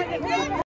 Austin!